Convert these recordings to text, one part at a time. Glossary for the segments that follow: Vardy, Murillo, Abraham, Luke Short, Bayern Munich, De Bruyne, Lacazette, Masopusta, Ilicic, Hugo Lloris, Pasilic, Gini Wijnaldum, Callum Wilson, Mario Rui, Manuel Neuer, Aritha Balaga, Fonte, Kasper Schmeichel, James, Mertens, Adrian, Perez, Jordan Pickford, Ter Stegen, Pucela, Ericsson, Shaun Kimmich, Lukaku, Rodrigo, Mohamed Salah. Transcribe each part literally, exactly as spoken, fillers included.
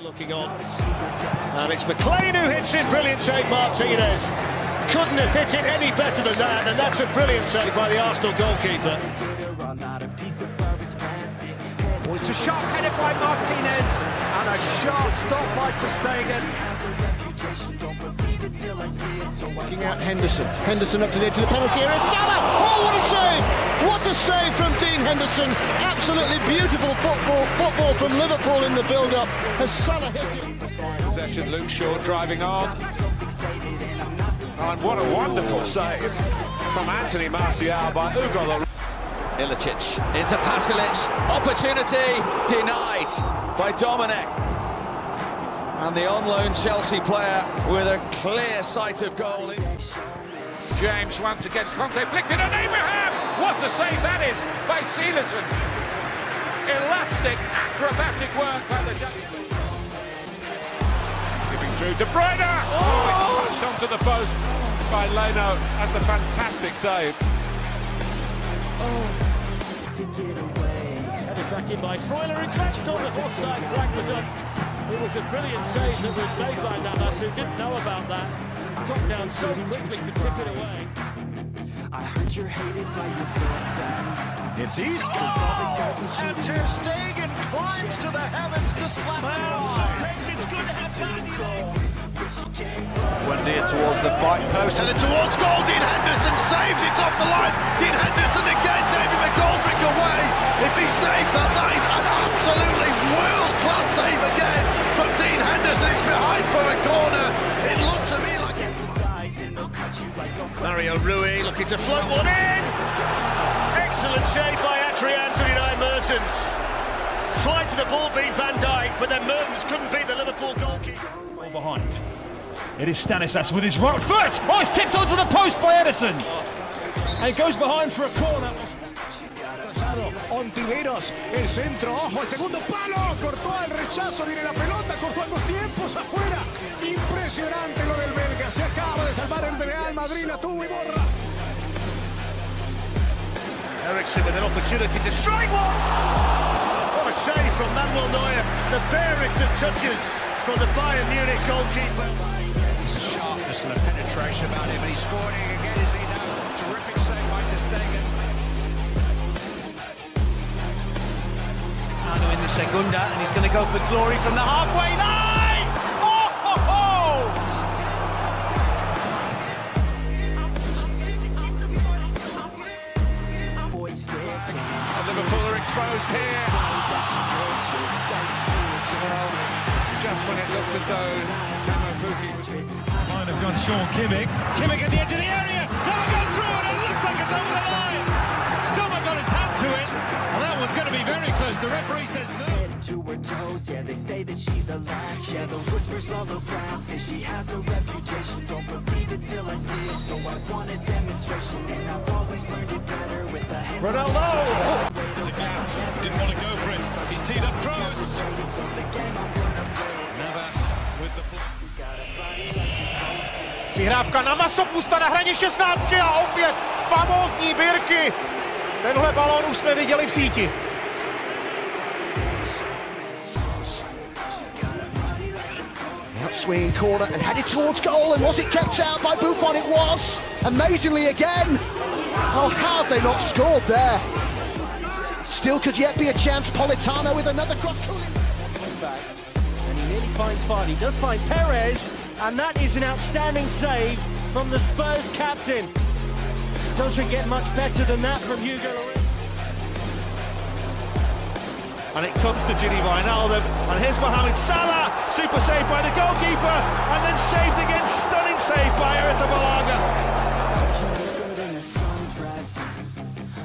Looking on, and it's McLean who hits it. Brilliant save, Martinez. Couldn't have hit it any better than that, and that's a brilliant save by the Arsenal goalkeeper. Well, it's a sharp header by Martinez, and a sharp stop by Stegen. Looking out Henderson. Henderson up to the edge of the penalty area. Salah! Oh, what a save! What a save from Dean Henderson. Absolutely beautiful football football from Liverpool in the build-up. Has Salah hit it? Possession, Luke Short driving on. And what a wonderful save from Anthony Martial by Hugo Lloris. Ilicic into Pasilic. Opportunity denied by Dominic. And the on-loan Chelsea player with a clear sight of goal. It's James once again, Fonte flicked it on Abraham! What a save that is by Edison. Elastic, acrobatic work by the Dutchman. Giving through De Bruyne! Oh, oh, it's touched onto the post by Leno. That's a fantastic save. Oh, to get away. It's headed back in by Froehler and clashed on. The offside flag was up. It was a brilliant save that was made by Navas, who didn't know about that. Got down so quickly to tip it away. I heard you're hated by your girlfriend. It's Easter. Oh! And Ter Stegen climbs to the heavens to slap it on. One near towards the back post, headed towards goal. Dean Henderson saves. It's off the line. Dean Henderson again. David McGoldrick away. If he saved that, that is an absolutely world-class save again from Dean Henderson. It's behind for a corner. It looked to me like. Mario Rui looking to float one in! Excellent save by Adrian thirty-nine Mertens. Fly to the ball beat Van Dijk, but then Mertens couldn't beat the Liverpool goalkeeper. All behind. It is Stanislas with his right foot! Oh, it's tipped onto the post by Edison! And it goes behind for a corner. Onto Eros, el centro, ojo, el segundo palo, cortó al rechazo, viene la pelota, cortó a dos tiempos afuera. Impresionante lo del belga, se acaba de salvar el Real Madrid, la tuvo y borra. Ericsson with an opportunity to strike one. What a save from Manuel Neuer, the barest of touches from the Bayern Munich goalkeeper. Sharpness and a penetration about him, and he's scoring again, is he now? Terrific save by Ter Stegen. In the segunda, and he's going to go for glory from the halfway line. Oh, ho, ho. And Liverpool are exposed here. Just when it looked as though Kamapuki was. Might have gone Shaun Kimmich. Kimmich at the edge of the area. Never goes through, and it looks like it's over the line. Silva got his hand to it. Well, that one's going to be very close. The referee says no. To her toes, yeah, they say that she's alive. Yeah, the whispers all around say she has a reputation. Don't believe it till I see it, so I want a demonstration. And I've always learned it better with the hands. Ronaldo! There's a gap. Didn't want to go for it. He's teed up cross. Navas with the ball. Přihrávka na Masopusta na hraně šestnáctky a opět famózní Birky. Tenhle balón už jsme viděli v síti. Swinging corner and headed towards goal, and was it kept out by Buffon? It was, amazingly again. Oh, how have they not scored there? Still could yet be a chance. Politano with another cross. And he nearly finds Vardy, does find Perez, and that is an outstanding save from the Spurs captain. Doesn't get much better than that from Hugo Lloris. And it comes to Gini Wijnaldum, and here's Mohamed Salah, super save by the goalkeeper, and then saved again, stunning save by Aritha Balaga.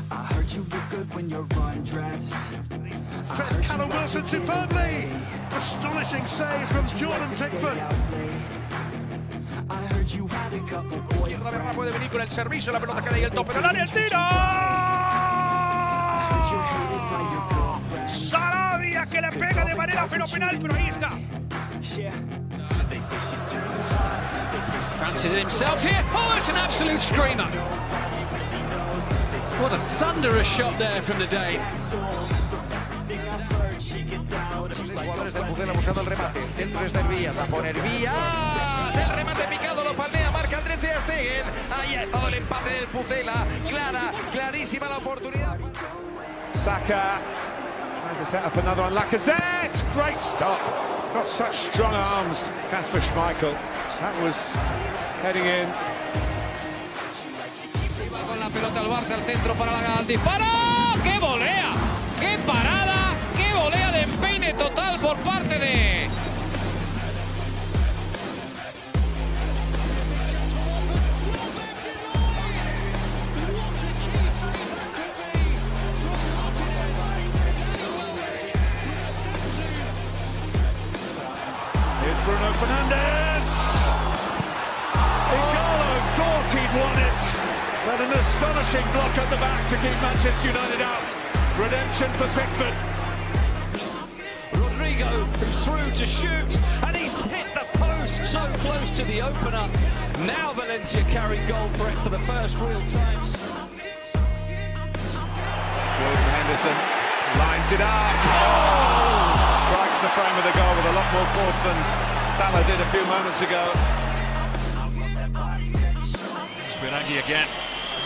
I heard you look good when you're undressed. Callum Wilson superbly, astonishing save from Jordan Pickford. I heard you had a couple boys. Izquierda Abraham puede venir con el servicio, la pelota cae en el tope del área, el tiro. Sarabia que la pega de manera fenomenal, pero ahí está. Francis himself here. Oh, it's an absolute screamer. What a thunderous shot there from the Dane. Jugadores del Pucela buscando el remate. El centro es de Hervías. A poner Hervías. El remate picado lo palmea. Marca Andrés Ter Stegen. Ahí ha estado el empate del Pucela. Clara, clarísima la oportunidad. Saka. Trying to set up another one. Lacazette. Great stop. Got such strong arms. Kasper Schmeichel. That was heading in. Con la pelota al Barça. Al centro para la, al disparo. ¡Qué volea! ¡Qué parada! ¡Qué volea de empeine total por parte de...! Here's Bruno Fernandes! Igalo thought he'd won it, but an astonishing block at the back to keep Manchester United out. Redemption for Pickford. Rodrigo, who's through to shoot, and he's hit the post so close to the opener. Now Valencia carry goal threat for the first real time. Jordan Henderson lines it up. Oh! Strikes the frame of the goal with a lot more force than Salah did a few moments ago. Spinaghi again.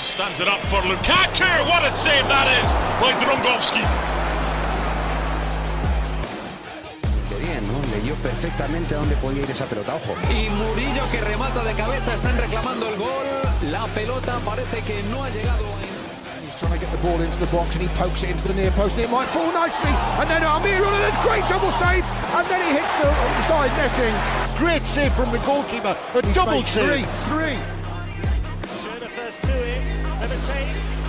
Stands it up for Lukaku. What a save that is by Drongowski. Bien, ¿no? Leyó perfectamente a dónde podía ir esa pelota, ojo. Y Murillo que remata de cabeza, están reclamando el gol. La pelota parece que no ha llegado. He's trying to get the ball into the box and he pokes it into the near post and it might fall nicely. And then Almiron and a great double save and then he hits the side netting. Great save from the goalkeeper. A double three, three. Two. Three. Two. Number ten.